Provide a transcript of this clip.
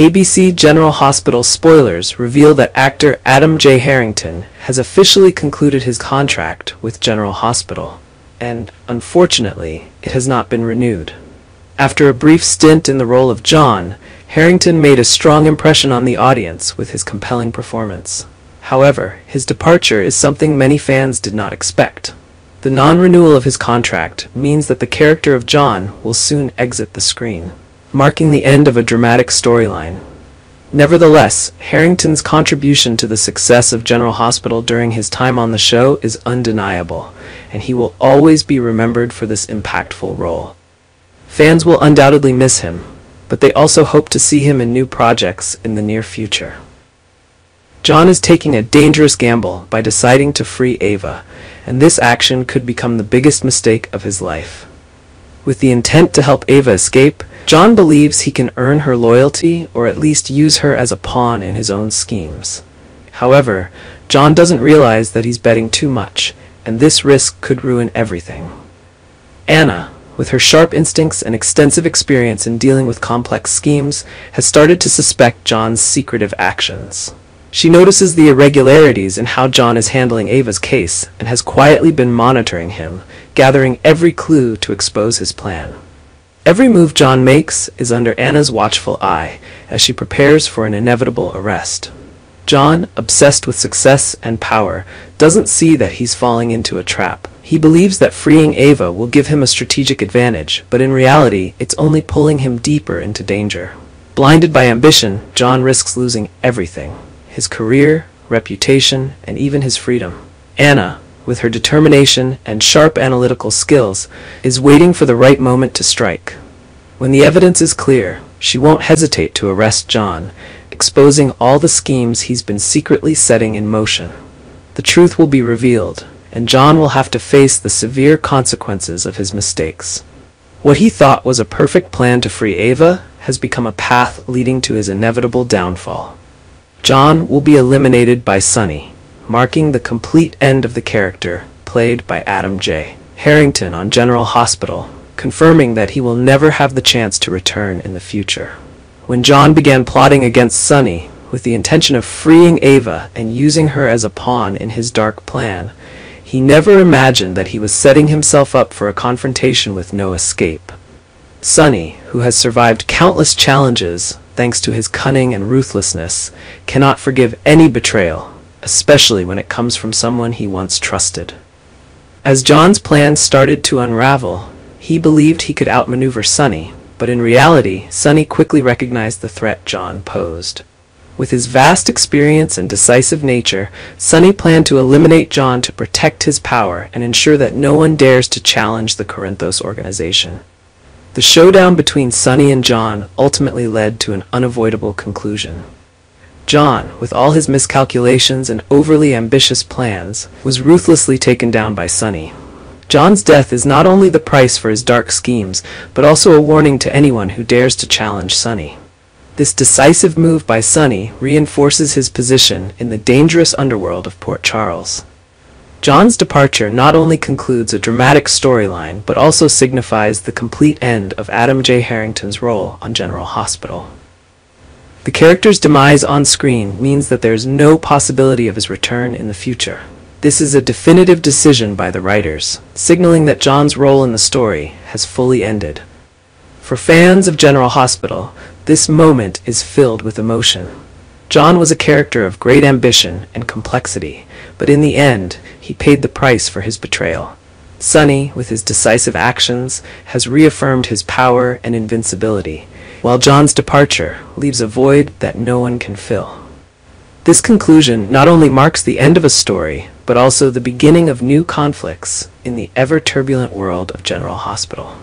ABC General Hospital spoilers reveal that actor Adam J. Harrington has officially concluded his contract with General Hospital, and, unfortunately, it has not been renewed. After a brief stint in the role of John, Harrington made a strong impression on the audience with his compelling performance. However, his departure is something many fans did not expect. The non-renewal of his contract means that the character of John will soon exit the screen, marking the end of a dramatic storyline. Nevertheless, Harrington's contribution to the success of General Hospital during his time on the show is undeniable, and he will always be remembered for this impactful role. Fans will undoubtedly miss him, but they also hope to see him in new projects in the near future. John is taking a dangerous gamble by deciding to free Ava, and this action could become the biggest mistake of his life. With the intent to help Ava escape, John believes he can earn her loyalty or at least use her as a pawn in his own schemes. However, John doesn't realize that he's betting too much, and this risk could ruin everything. Anna, with her sharp instincts and extensive experience in dealing with complex schemes, has started to suspect John's secretive actions. She notices the irregularities in how John is handling Ava's case and has quietly been monitoring him, gathering every clue to expose his plan. Every move John makes is under Anna's watchful eye as she prepares for an inevitable arrest. John, obsessed with success and power, doesn't see that he's falling into a trap. He believes that freeing Ava will give him a strategic advantage, but in reality, it's only pulling him deeper into danger. Blinded by ambition, John risks losing everything: his career, reputation, and even his freedom. Anna, with her determination and sharp analytical skills, is waiting for the right moment to strike. When the evidence is clear, she won't hesitate to arrest John, exposing all the schemes he's been secretly setting in motion. The truth will be revealed, and John will have to face the severe consequences of his mistakes. What he thought was a perfect plan to free Ava has become a path leading to his inevitable downfall. John will be eliminated by Sonny, marking the complete end of the character played by Adam J. Harrington on General Hospital, confirming that he will never have the chance to return in the future. When John began plotting against Sonny with the intention of freeing Ava and using her as a pawn in his dark plan, he never imagined that he was setting himself up for a confrontation with no escape. Sonny, who has survived countless challenges thanks to his cunning and ruthlessness, cannot forgive any betrayal, especially when it comes from someone he once trusted. As John's plans started to unravel, he believed he could outmaneuver Sonny, but in reality, Sonny quickly recognized the threat John posed. With his vast experience and decisive nature, Sonny planned to eliminate John to protect his power and ensure that no one dares to challenge the Corinthos organization. The showdown between Sonny and John ultimately led to an unavoidable conclusion. John, with all his miscalculations and overly ambitious plans, was ruthlessly taken down by Sonny. John's death is not only the price for his dark schemes, but also a warning to anyone who dares to challenge Sonny. This decisive move by Sonny reinforces his position in the dangerous underworld of Port Charles. John's departure not only concludes a dramatic storyline, but also signifies the complete end of Adam J. Harrington's role on General Hospital. The character's demise on screen means that there's no possibility of his return in the future. This is a definitive decision by the writers, signaling that John's role in the story has fully ended. For fans of General Hospital, this moment is filled with emotion. John was a character of great ambition and complexity, but in the end, he paid the price for his betrayal. Sonny, with his decisive actions, has reaffirmed his power and invincibility, while John's departure leaves a void that no one can fill. This conclusion not only marks the end of a story, but also the beginning of new conflicts in the ever-turbulent world of General Hospital.